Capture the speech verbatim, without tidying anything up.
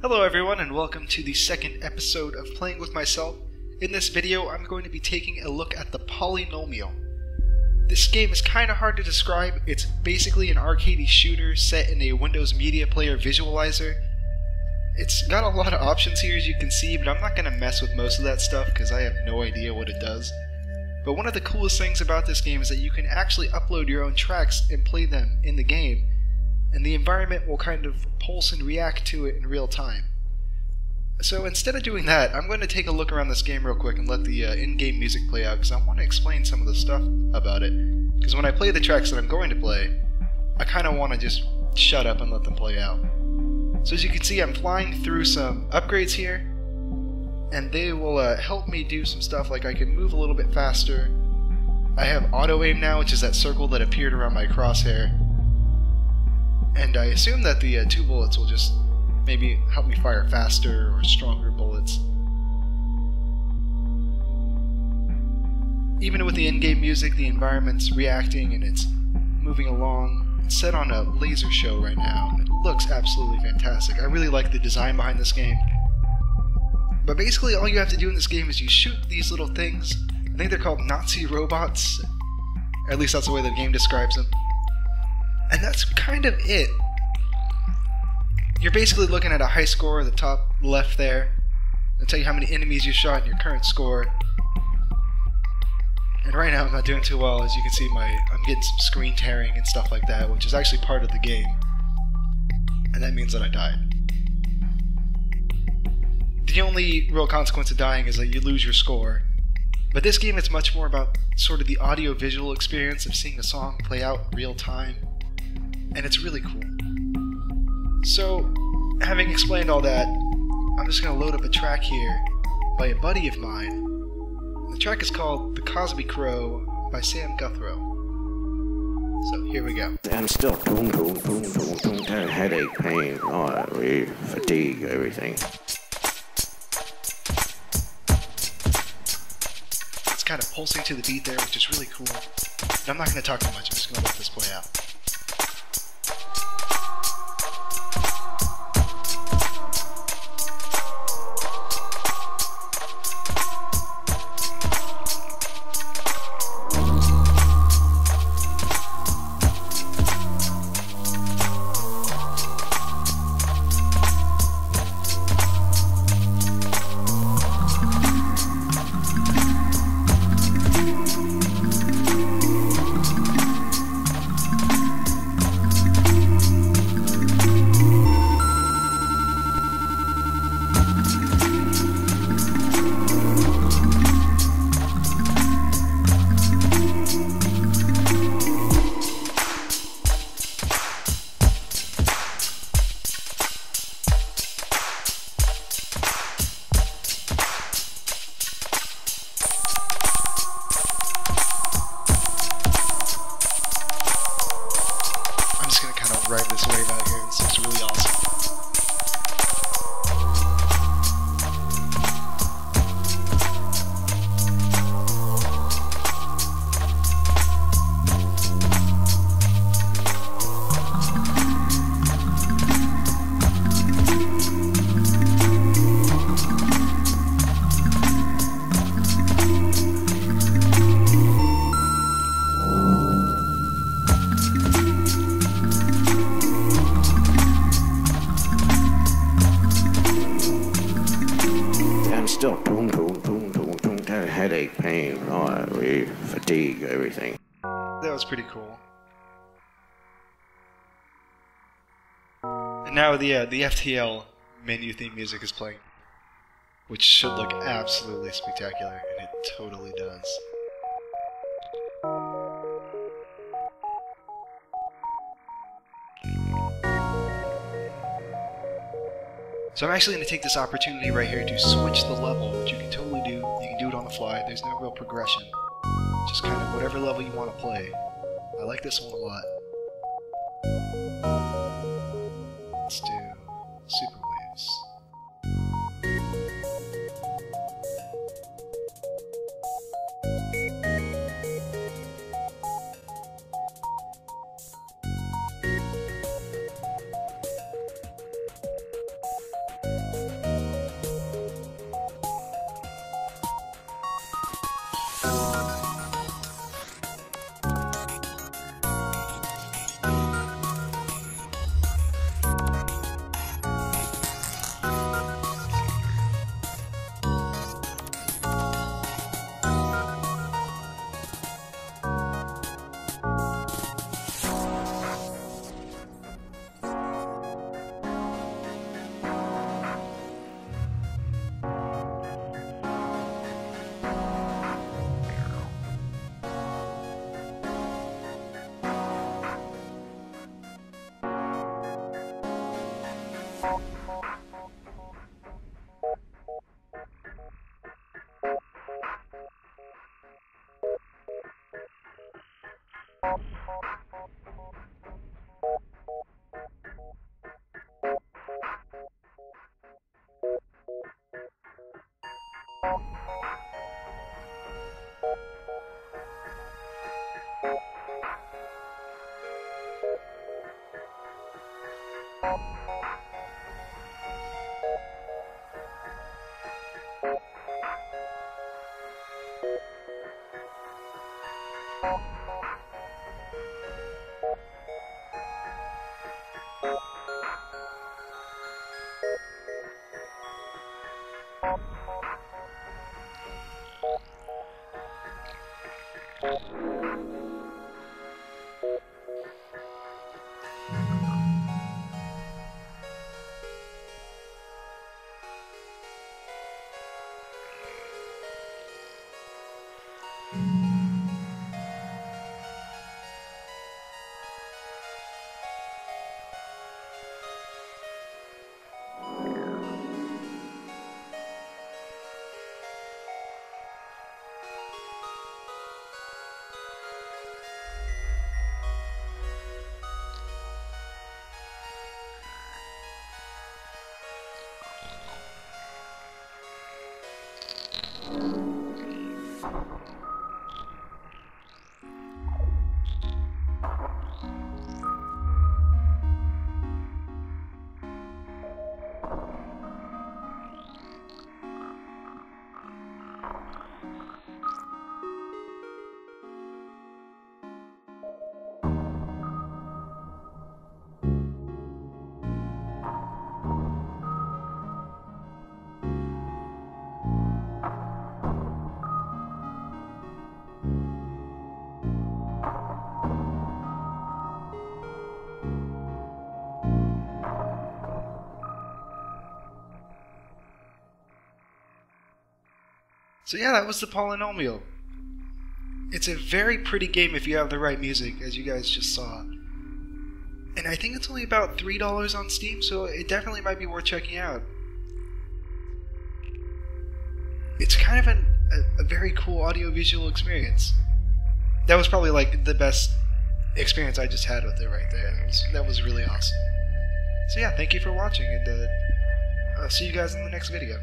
Hello everyone and welcome to the second episode of Playing With Myself. In this video I'm going to be taking a look at the Polynomial. This game is kinda hard to describe. It's basically an arcadey shooter set in a Windows Media Player visualizer. It's got a lot of options here as you can see, but I'm not gonna mess with most of that stuff because I have no idea what it does. But one of the coolest things about this game is that you can actually upload your own tracks and play them in the game, and the environment will kind of pulse and react to it in real time. So instead of doing that, I'm going to take a look around this game real quick and let the uh, in-game music play out, because I want to explain some of the stuff about it. Because when I play the tracks that I'm going to play, I kind of want to just shut up and let them play out. So as you can see, I'm flying through some upgrades here, and they will uh, help me do some stuff, like I can move a little bit faster. I have auto-aim now, which is that circle that appeared around my crosshair. And I assume that the uh, two bullets will just maybe help me fire faster or stronger bullets. Even with the in-game music, the environment's reacting and it's moving along. It's set on a laser show right now. It looks absolutely fantastic. I really like the design behind this game. But basically all you have to do in this game is you shoot these little things. I think they're called Nazi robots. At least that's the way the game describes them. And that's kind of it. You're basically looking at a high score at the top left there. It'll tell you how many enemies you shot and your current score. And right now I'm not doing too well. As you can see, my I'm getting some screen tearing and stuff like that, which is actually part of the game. And that means that I died. The only real consequence of dying is that you lose your score. But this game is much more about sort of the audio-visual experience of seeing a song play out in real time. And it's really cool. So, having explained all that, I'm just going to load up a track here by a buddy of mine. The track is called The Cosby Crow by Sam Guthrow. So, here we go. And still, boom, boom, boom, boom, boom, headache, pain, oh, fatigue, everything. It's kind of pulsing to the beat there, which is really cool. And I'm not going to talk too much, I'm just going to let this play out. Still, boom, boom, boom, boom, boom, headache, pain, oh, fatigue, everything. That was pretty cool. And now the uh, the F T L menu theme music is playing, which should look absolutely spectacular, and it totally does. So I'm actually going to take this opportunity right here to switch the level, which you can totally do. You can do it on the fly. There's no real progression. Just kind of whatever level you want to play. I like this one a lot. Let's do Super Waves. So yeah, that was The Polynomial. It's a very pretty game if you have the right music, as you guys just saw. And I think it's only about three dollars on Steam, so it definitely might be worth checking out. It's kind of an, a, a very cool audiovisual experience. That was probably like the best experience I just had with it right there. That was, that was really awesome. So yeah, thank you for watching, and uh, I'll see you guys in the next video.